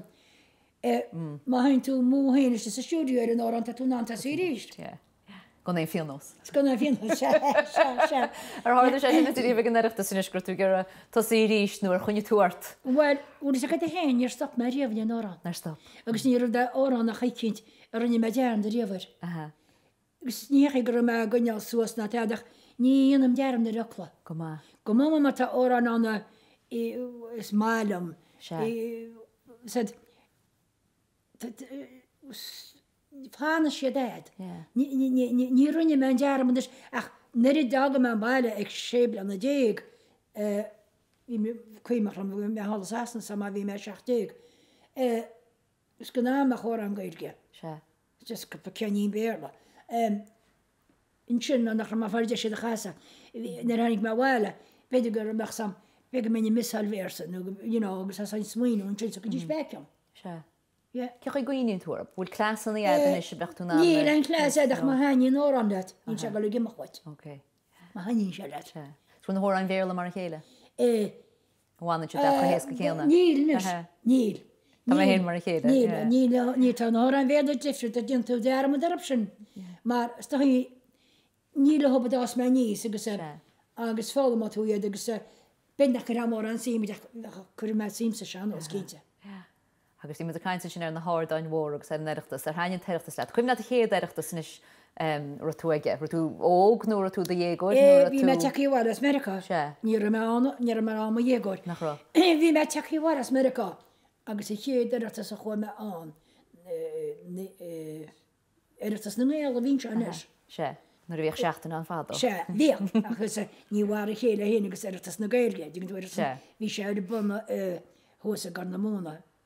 Maar hij toen moe heen is, ze studeerde in Oran, dat toen aan het zeer is. Ja, kon hij veel nog. Kon hij veel nog, ja, ja, ja. Er hadden ze in het leven genericht, dat ze niet kunnen doen, dat zeer is, nu kon je het hoort. Wel, hoe is het heen, je stapt met je in Oran. Naar stap. Ik zie hier dat Oran, dat je kind, er niet met je aan de river. Ik zie hier, ik ga maar gaan, zoals na tijdig. Nee, in hem daarom de rukla. Kom maar. Kom maar met de oren aan de smalem. Zet. Vanes je dat. Niet run je mijn daarom. Dus, ach, net die dagen mijn balen, ik scheep aan de deeg. Ik weet maar van mijn halve zassen, samen wie mijn schacht deeg. Dus kan aan mijn horen gaan. Ja. Dus ik kan niet meer. إنشلنا نحن ما فرجش الخاصة نراني كمواله بيدقر بخصم بيجي مني مثل فيرس إنه ينو بس هنسمين ونشيل سكجيش باكم. شا. يا. كيف يقولين تورب والكلاس اللي عادنا شبختونا. يه لين كلاس هذا ما هني نوران دات إن شاء الله جم أخوات. أوكي. ما هني إن شاء الله. شا. شو نهوران فيرلا مركيلة. إيه. وانا شو تأخذ هيسك كيلنا. نيل نش. نيل. تما هيل مركيلة. نيل نيل نيل تنهوران فيرلا تفرت تجنتو دارم دربشن. Maar stahí níle ho bad as me níos agus agus fáil mat thu iad agus bindach go ramór an síimi chur me síim sa sean os cínte. Agus tí mu a caiinte sin ar na hádain mhórgus ar neireachtas ar hain teireachtas leat. Chuim na a chéad éireachtas is rotuige, rotú óg nó rotú de dhégóid nó rotú. Bhí me teachíhhail as Merica se. Níor mar am a dhégóid. Nach rá. Bhí me teachíhhail as Merica agus i chéad éireachtas a chuil me an éireachtas na méal a bhíonse an is. Se. Nuair a bhíoh seachtain an fada. Se, bhíoh. Agus níhhair a chéile héin agus éireachtas na gailge. Bhí se ar buna hósa gan na móna.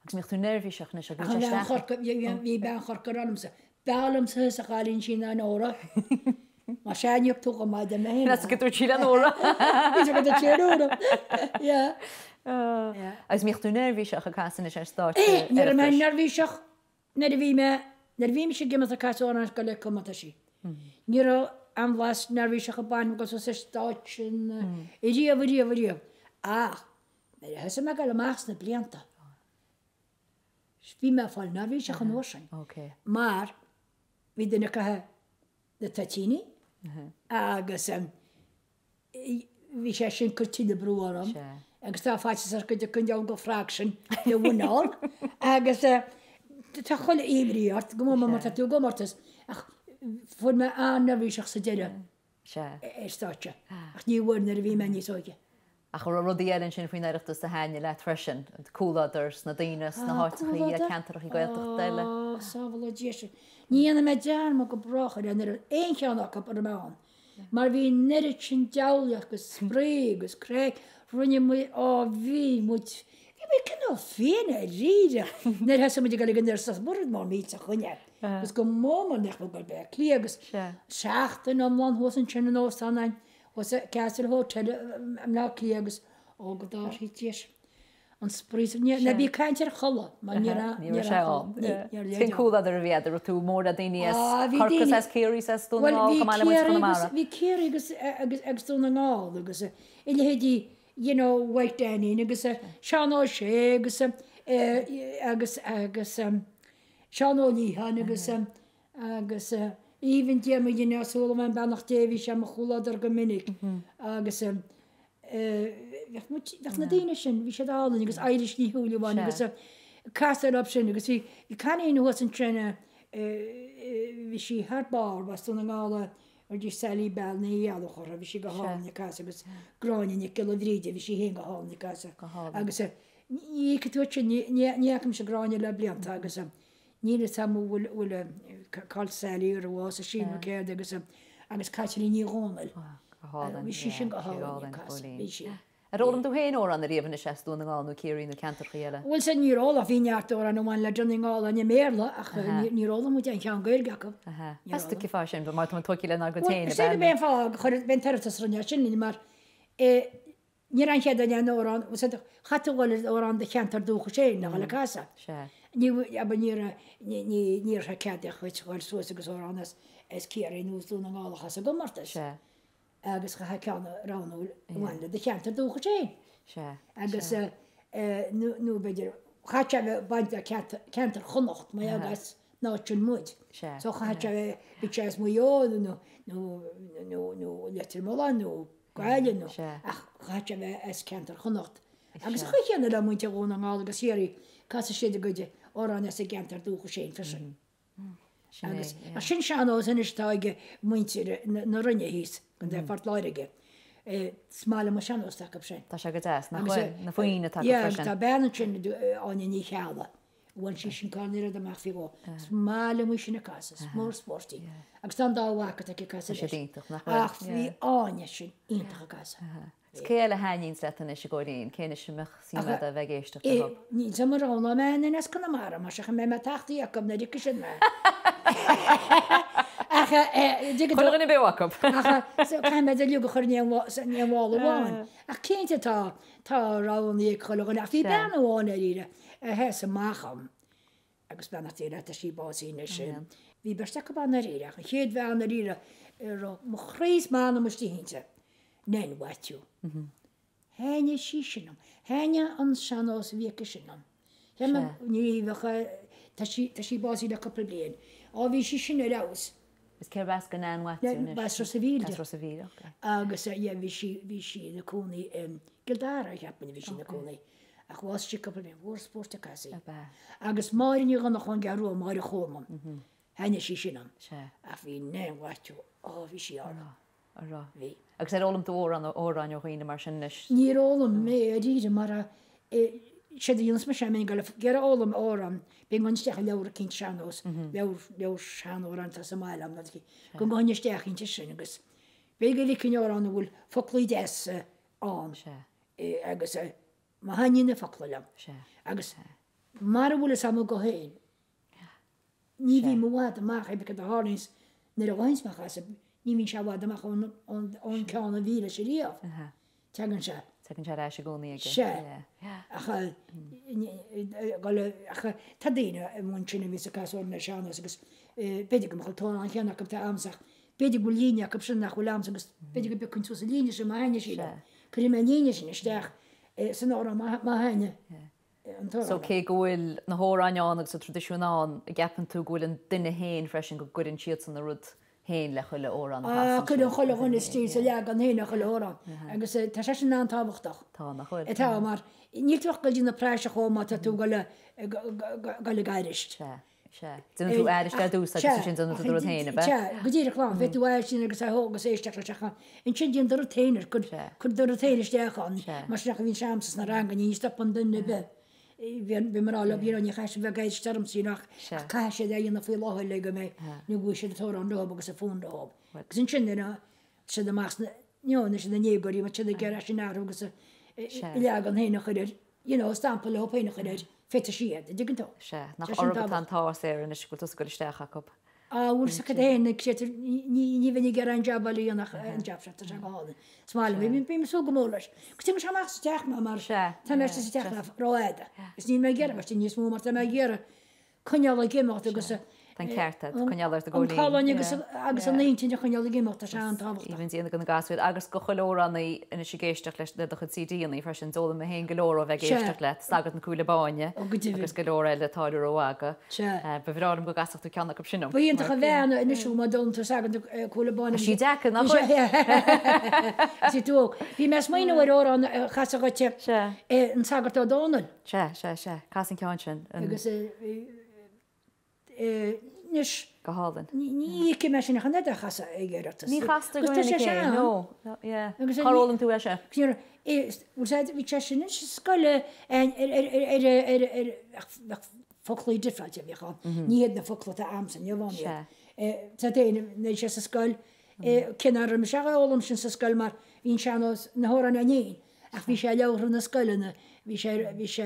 Agus mech tú nervhíseach na se goteach. Bhí ben chorcar anmsa. Belamsa a chalín sin an óra. Má séneocht tú go maidide mé. Nas go tú sí an óra. Bhí go tíúra. Agus mech tú nervhíseach a casanna sé stáit. Nar me nervhíseach na bhí me nar bhím sé gimas a caiúna go le comata sí. Níra an bhlas nervhíseach a bain go sé stáit sin i dí a bhí a bhíh. Ach, na hesa me go le meas na blianta. Bhí me fáil nervhíseach an óráin. Mar bhí duna cathe na tatíine agus bhí sé sin chutína brúarm agus tá fáilte ar chuide chun deann go freic sin le bhuiáil agus tá chuil éimríart go má marta tú go martas ach fu me an nervhíseach sa deire státe ach ní bhfuil nar bhí me níosáige. A chur rudí eann sin faoin éireachtas a haine le freisin, cúladars na daonas na hátaí a cantarach i gcuilteach deile. Sábhla déise. Níana me dearmach go brachar an ar aon cheannach ar meán. Mar bhí neirit sin dealaach go sprí agus creic runne mu á bhí mu. Bhí mé cinná féine ríide. Nair he muidir go legan ar sa burd má míte chuine. Gus go mómar nechfuil go be clí agus seaachtain an lá hosan sin an óstáin. Was a castle hotel am lá clígus ó go dátíis an spríú na bhí caiintear chola sin cúlaidir a bhéidir tú mór a daoine céirí dúna. Bhí céir agus agus dúna ngáil agus i lehéadí bhaid daine agus seanó sé agus agus agus seanó líhan agus agus Even die me je naar zullen mijn ben nog twee weken maar goed later geminnig. Agus weg moet weg naar Denemarken. Wie zit daar dan? Agus Irish niet hoelie van. Agus Castle option. Agus wie ik kan in hoe zijn trainen. Wie ze hardball was toen alle er die Sally Bell niet jaloer waren. Wie ze gehaald in de kast. Agus Grani in de kilometer. Wie ze heen gehaald in de kast. Agus ik het weet je niet niet niet ik mis Grani labliant. Agus Níl sam bhfuil callsaí ar bhá a sin céir agus agus caiitií ní gáil. Bhí si sin go háí. Arm tú héon ó an a réomhanna seú na gáilú céirí na cantar chéile. Bhfuil sé nírála a bhíneartú an bhhain le donningála na méla a nírála mu an chean gail gacha. Heú cifá sin b mar an tuí le go téine. Sé ben fá chuir ben tetas ranne sin mar ní an chead an órán chatúháil órán de cheantar dúcha sé na le casa. Níor a ceach chuid chuil suas agus óránas is céar núsúna gálacha a go marta se agus cha ceanna ranúil bhile de cheantar dúcha sé se agus nó beidir chatte baint a ceantar chonacht mé agus náún múid se chatte bit múóú nó letir máú gaiileú ach chatte bheith is ceantar chonacht agus chu cheanna le muinte bhna gála agus séirí Cas séidir goide órán is a gentar dúcha sé frisin. A sin seanó inistáige muintir na rinne híos an d fart leirige. Smáile mar seanó take sé. Tá se go na faoine tá ben sin aine ní cheala. Bhain si sin cáir amach fi bh. Smáile mu sinna casa, mór sportí. Agus tá dáhacha a casa sé ach bhí áine sin ítacha casa. Céile haín letain is goíon céine semach sí a bheitgéiste. Ní marrána me in as gona mar mar se me me tataí a gom na dice sin me. أخا ديك خلوني بواقف أخا كان بدل يجو خلوني يوم يوم والوان أكيد تا تا راوني خلوني عفي بنا وانا لينا هسه ما خم أقصد أنا تيرا تشي بازينش في بستك بنا لينا خيد بنا لينا رو مخريس ما أنا مشتهينته نين واتيو هني شيشنم هني أنشانوس ويكشنم هم نيجي وخا تشي تشي بازي لك قبلين أبي شيشنا لوس بس كرباس كنان واتيونش بس رسفيلد بس رسفيلد أقصد يعني بيشي بيشي نكوني قلدارة يحبني بيشي نكوني أخواص شيء قبلين ورس بورت كاسي أقصد ما رني غنا خان جارو ما رخومن هني شيشنم أفين نين واتيو أبي شيء أنا أرا في أقصد أولم توران أوران يوهين مارشنش نير أولم ما أدير مرة شد ينص مش عمين قال فجرا أولم أوران بينغنشتاخ لور كين شانوس لور لور شان أوران تسمع لهم نذكي كم بينغنشتاخ ينتشرن قص بيجلي كين أوران يقول فقلي داس آم أقصد ما هني نفقل لهم أقصد ما ربول سامو قهين نيجي مواد ما خيبك دهارنس نروينس ما خاسب نیم شواده ما خون اون اون کانو ویله شریف تگن شا تگن شا راش گونیه شه آخه قال آخه تدین منچنه میشه کاسون نشانه سکس بدیگم خالتون آنکه نکبت آمسخ بدیگو لینیا کبشن نخول آمسخ بدیگو بکنسوس لینیش ما هنیشی کریم لینیش نشده سنورا ما ما هنی So ke goil na hóran jánig sa tradisiúnan gapan tú goilin dinne hain freshin go goilin chiats an the rud هين لخلة أوران. آه كلهم خلوا هون استيس اللي عن هين خلوا أوران. أقصد تشرشن عن طابختك. طابخ خل. إتها مار نيت وقت جينا براش خو ما تتوقع قال قارشت. شا شا. تنتو قارشت تدوس تشين تنتو درت هين بقى. شا قدير خلاص في تواجش إنك سهو قصيش تكل شخان إن شد جين درت هين كل كل درت هين إشتيا خان. مش نخوين شمس سنرانج نيستبون دنبه بقى. بمرأة بيراني خاش بقايش ترم سيناخ خاش داينا في الله اللي جماي نقول شد ثوران له بقصفون له بقصن شننا شد ماس نيو نشد نيجوري ما شد كراش نعرف بقص اللي عن هنا خدر ينو استامبل له بينه خدر فتشية دي كنتو شا نقرب تان ثور سير نشكل تسكل شتاء خاكب آه ورسكت هنا كشت ني ني بني جران جابلي يناخ جاب شتاء شغال سمال بيم بيم سوق مولش كتير مش عماش تاخ ما مرشة تناش تستخدم روادة بس نين ما جرى بس نين اسمه مرت ما جرى كن يلا جيم وقت قصة تنكرت كن يلا تقولين كن يلا نقص أقص نين تيجي كن يلا جيم وقت شان طابق إذا أنت عندك نقاس في أقص كخلوراني إن شقيش تخلش ده دخل سيدي إني فرشان زول مهين كلورا وقيش تخلت ساقط نقول بانية أقص كلورا اللي تارو رواقة بفرارم قاصق تكلنا كبشنو بيجي أنت خذانا إن شو ما دون تساقط نقول بانية شيء ذاك نقول شتوه في مسمين وروران خاصة كتير نساقط دونن شا شا شا خاصين كانشن أقص نش كهالن ني كماش نحن هذا خاص إيجارات ني خاص تقولين كي نو يا كارولن تويشة كثير إيه وزاد بيتشنش سكالة إن ال ال ال فقلي different يبي خان ني هذا فقلة عامس نيوانية تاتين نيشة سكال كنار مشاغة أولم شن سكال مار إن شانو نهارنا نين أخفيش على ورنا سكالنا بيش بيش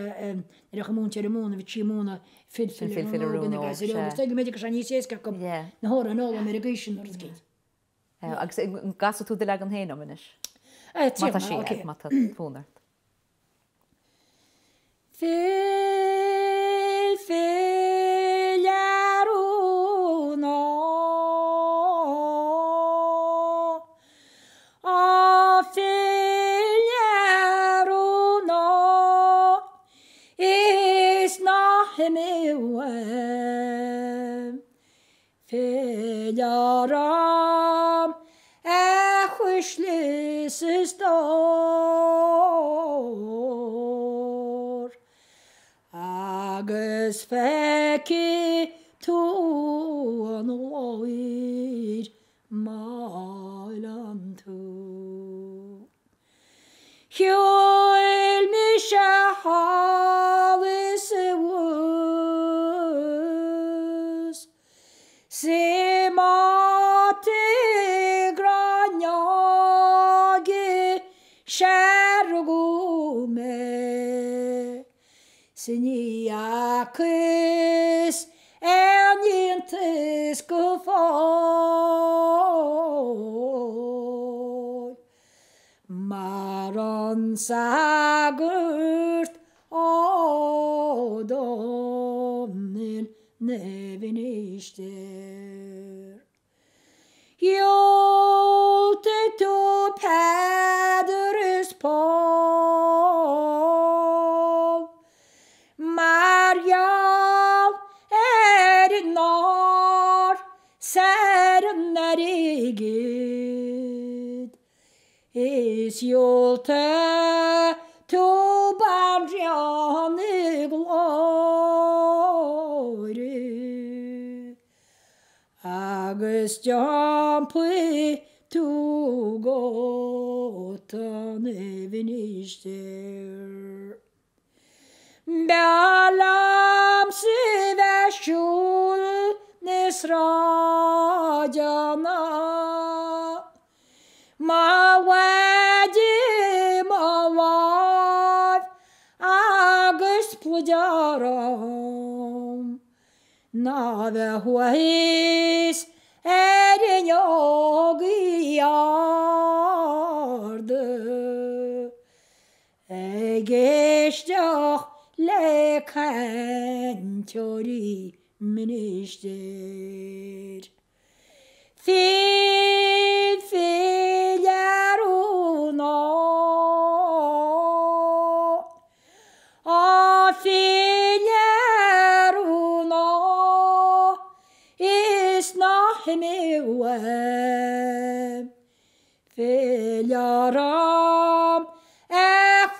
رقمون ترمون بتشيمونه فلفل فلفل رومون شا. تيجي مديك عشان يسيس كم نهار نولا ميرجيشن رزقين. أقصد نقصد تود لقن هنا منش. ما تشيء ما تفونر. فلفل رومون. Filaram, ehushlis dor, agus feki tuan oid malam tu. Huil mishahalis wuz, Simati granyagi shergume Siniakis enintis kufar consagurt, o Domnul, nevinișter. Eu te tu pederis pol, Maria erinor serinnerigid, is eu te tu bandriani glory, agus jampli tu gotan eviniştir. Bälam siveşul nesra cana, ma vedim alav agus plujaram, na vehveis erin jag yardı, egeştah leken törimin iştir. Fil fil yaruna, a fil yaruna, isnahmevem, fil yaram,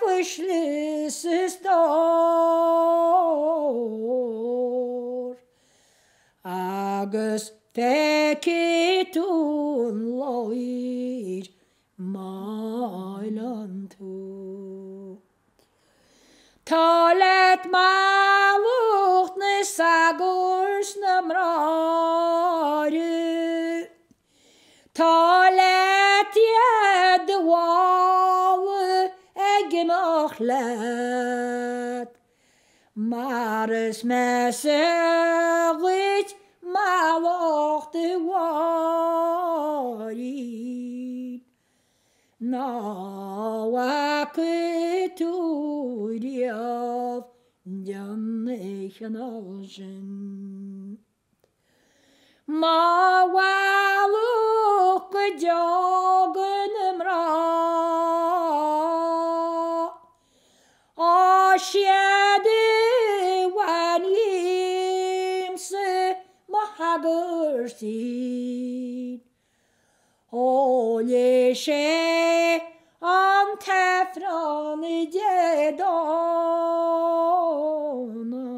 Eklishlisistor Agus tekitun loir mailantu Talet maluht nisagurs namrari Talet yedwal Gemachlet, mares meselit malachti warin, naakituriav jannechen alshin, ma waluk jagenem ra, aşyede vanimse mahagursin, oleşe antefran jedana,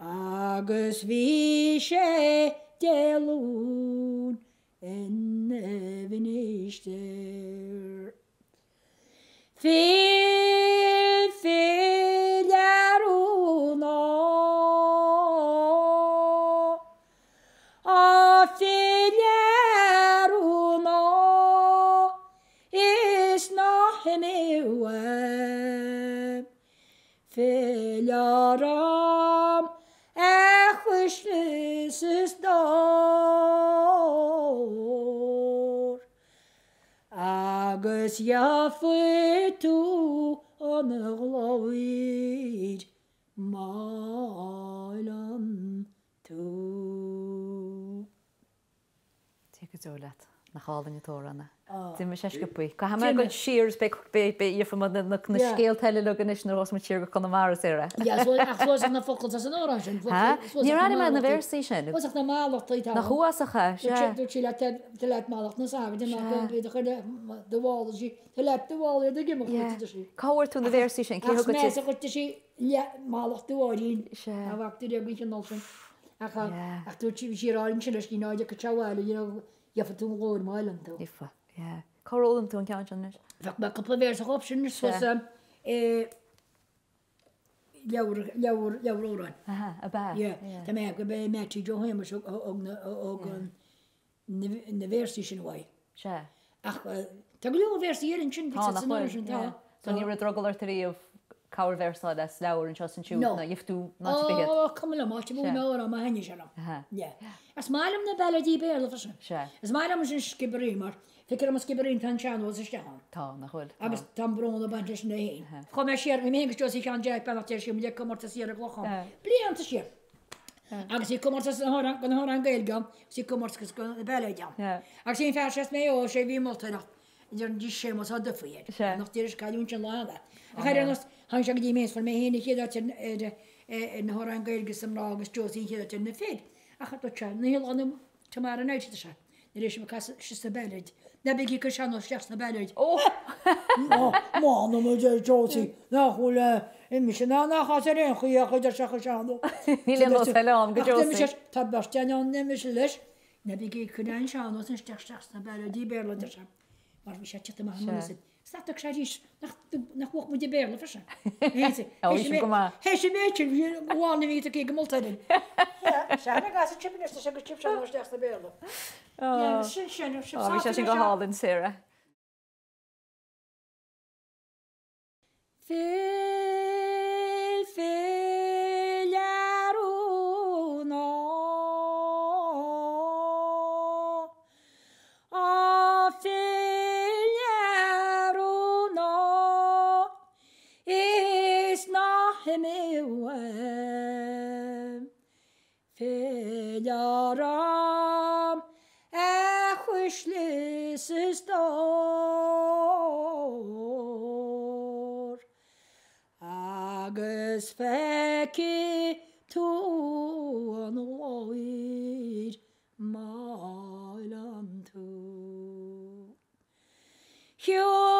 agus vişe delun en eviniştir. Fil fil yaruna, a fil yaruna, isnahmevem, fil yaram, eklishlisistor, agus yafitu aneglavir mailantu. Take it all that. Na hálva ni tórana. Dim me seiske pui. Ca hamar gan shears be be be you from the the scale tell look in the Ross Machier go come mara sera. Yes, well, I was na focus as an orange. Ha? Ni rani ma na version. Was na ma lot tita. Na huwa saha. Ja. Du chila telat ma lot na sa vi na go be the the wall ji. Telat the wall the game of the shi. Cover to the version. Ki hoga ti. Na sa shi. Ja, ma lot du orin. Na vakti de bin nolsen. Aha. Ach du chi vi ran chi na shi na ja kachawale, you know. Ja, for toen gewoon mailen toe. Iffa, ja. Karol en toen kan je anders. Wat maar geprobeerd zich opzien, zoals eh, jouw jouw jouw roeren. Aha, abah. Ja, dan merk je bij mij dat jouw hemers ook ook ook een een versie zijn wij. Ja. Ach, dat geloof ik versie hier in China. Ah, dat is een. Toen je het roekeler terug of Cawl versa da slaw u nxos nxu jiftu naċ biħed. Oh, kamla maċi bu nawra ma ħenni ġala. Asmajlam na baladi bejr la fashin. Asmajlam nxin xkibrimar. Fikra ma skibrin tan ċanu għaz iċtaħan. Ta, naħol. Għabis tan brun u bħanġa xneħin. Fħom għaxir, mimħin għxos iċan ġaj pala t-tirxi mdek kamar t-sir għloħom. Bli għan t-xir. Għax si kumar t-sir għan għan għilgħam, si kumar t-sir bħalajgħam. Għax si nfaxas meħu xej vi multina. Ġan ġiċċe ma s-għadda fujed. Naħtirix kallun ċan laħda. Għarja nas għanġa għdimens fil-meħin iċida n-ħoran għilgħisem laħgħis ġosi iċida t-nifid. Għaxħat uċċan, nħil għanim ċamara najċi t-xan. ليش مكاس شست بالد نبيكي كشانو شخص بالد أوه ما أنا مجد جوتي نأخذ إمش أنا خسرين خيا خدر شخشانو نيلنا سلام كجوتي مش تبرش تاني مش ليش نبيكي كدان شانو سنشتخ شخص بالدي بيرل درشم مارف مش هتشت مهما نسيت ساتك شاديش نخ نخوق مدي بيرل فشان هسه هسه ما هسه ما يصير وانا ميتك يجمل تاني شانك عايز تجيب نشتري شغل تجيب شانو شخص بالد Oh, we should go Holland, Sarah. Sveki to anoid my lamb to.